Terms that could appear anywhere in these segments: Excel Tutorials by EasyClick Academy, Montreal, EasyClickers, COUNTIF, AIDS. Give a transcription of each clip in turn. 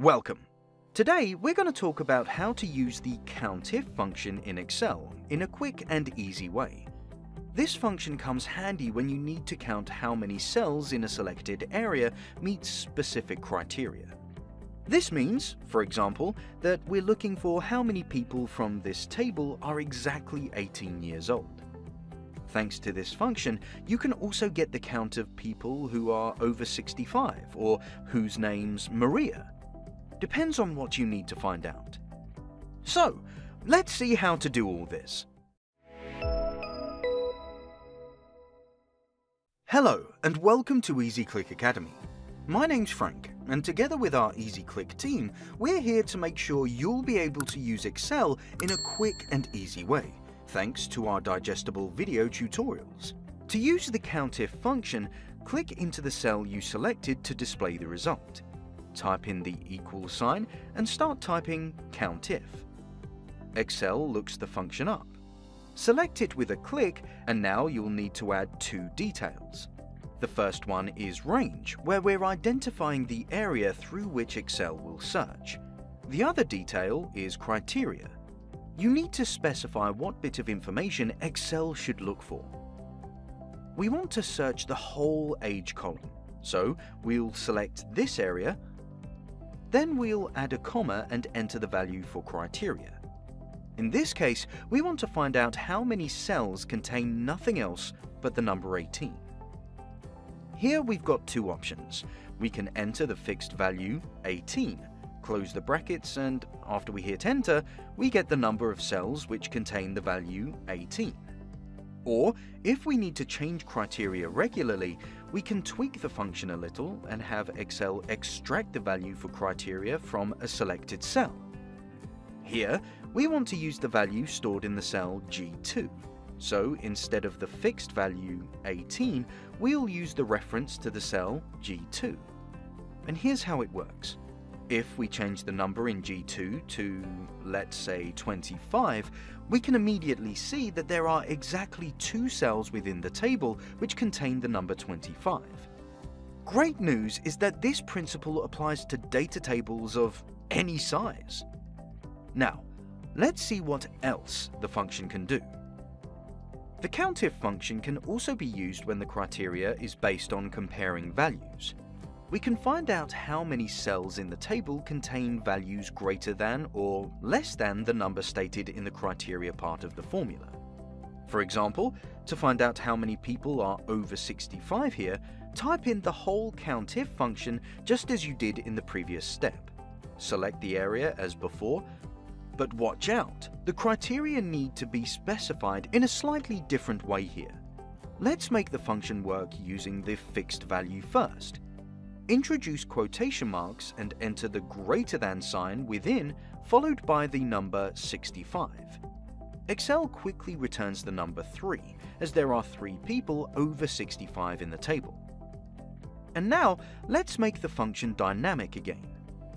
Welcome! Today we're going to talk about how to use the COUNTIF function in Excel in a quick and easy way. This function comes handy when you need to count how many cells in a selected area meet specific criteria. This means, for example, that we're looking for how many people from this table are exactly 18 years old. Thanks to this function, you can also get the count of people who are over 65 or whose name's Maria. Depends on what you need to find out. So, let's see how to do all this. Hello and welcome to EasyClick Academy. My name's Frank, and together with our EasyClick team, we're here to make sure you'll be able to use Excel in a quick and easy way, thanks to our digestible video tutorials. To use the COUNTIF function, click into the cell you selected to display the result. Type in the equal sign and start typing COUNTIF. Excel looks the function up. Select it with a click, and now you'll need to add two details. The first one is range, where we're identifying the area through which Excel will search. The other detail is criteria. You need to specify what bit of information Excel should look for. We want to search the whole age column, so we'll select this area, then we'll add a comma and enter the value for criteria. In this case, we want to find out how many cells contain nothing else but the number 18. Here we've got two options. We can enter the fixed value 18, close the brackets, and after we hit enter, we get the number of cells which contain the value 18. Or, if we need to change criteria regularly, we can tweak the function a little and have Excel extract the value for criteria from a selected cell. Here, we want to use the value stored in the cell G2. So, instead of the fixed value 18, we'll use the reference to the cell G2. And here's how it works. If we change the number in G2 to, let's say, 25, we can immediately see that there are exactly two cells within the table which contain the number 25. Great news is that this principle applies to data tables of any size. Now, let's see what else the function can do. The COUNTIF function can also be used when the criteria is based on comparing values. We can find out how many cells in the table contain values greater than or less than the number stated in the criteria part of the formula. For example, to find out how many people are over 65 here, type in the whole COUNTIF function just as you did in the previous step. Select the area as before, but watch out, the criteria need to be specified in a slightly different way here. Let's make the function work using the fixed value first. Introduce quotation marks and enter the greater than sign within, followed by the number 65. Excel quickly returns the number 3, as there are 3 people over 65 in the table. And now, let's make the function dynamic again.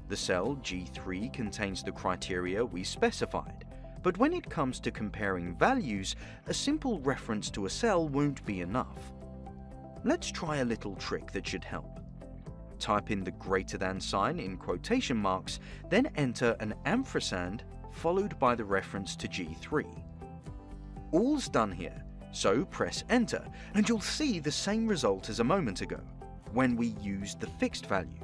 The cell G3 contains the criteria we specified, but when it comes to comparing values, a simple reference to a cell won't be enough. Let's try a little trick that should help. Type in the greater than sign in quotation marks, then enter an ampersand followed by the reference to G3. All's done here, so press enter, and you'll see the same result as a moment ago, when we used the fixed value.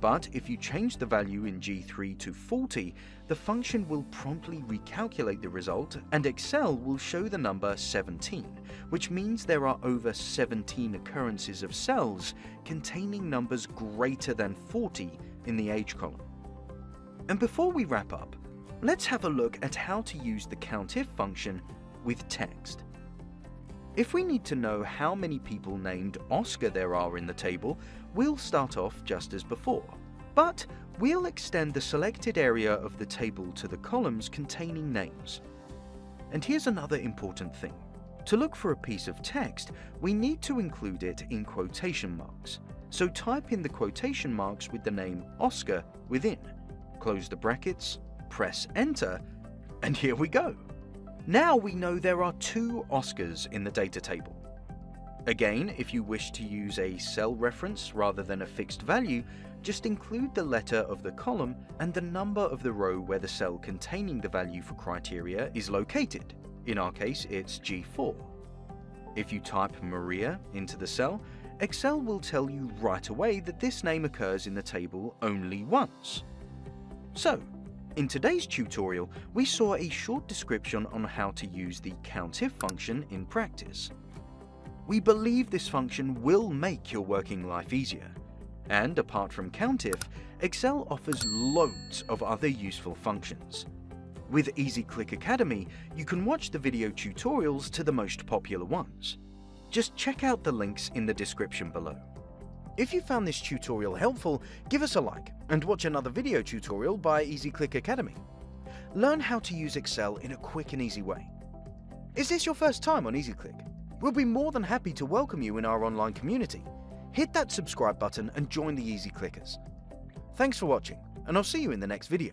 But if you change the value in G3 to 40, the function will promptly recalculate the result, and Excel will show the number 17, which means there are over 17 occurrences of cells containing numbers greater than 40 in the age column. And before we wrap up, let's have a look at how to use the COUNTIF function with text. If we need to know how many people named Oscar there are in the table, we'll start off just as before, but we'll extend the selected area of the table to the columns containing names. And here's another important thing. To look for a piece of text, we need to include it in quotation marks. So type in the quotation marks with the name Oscar within, close the brackets, press enter, and here we go. Now we know there are two Oscars in the data table. Again, if you wish to use a cell reference rather than a fixed value, just include the letter of the column and the number of the row where the cell containing the value for criteria is located. In our case, it's G4. If you type Maria into the cell, Excel will tell you right away that this name occurs in the table only once. So, in today's tutorial, we saw a short description on how to use the COUNTIF function in practice. We believe this function will make your working life easier. And apart from COUNTIF, Excel offers loads of other useful functions. With EasyClick Academy, you can watch the video tutorials to the most popular ones. Just check out the links in the description below. If you found this tutorial helpful, give us a like and watch another video tutorial by EasyClick Academy. Learn how to use Excel in a quick and easy way. Is this your first time on EasyClick? We'll be more than happy to welcome you in our online community. Hit that subscribe button and join the EasyClickers. Thanks for watching, and I'll see you in the next video.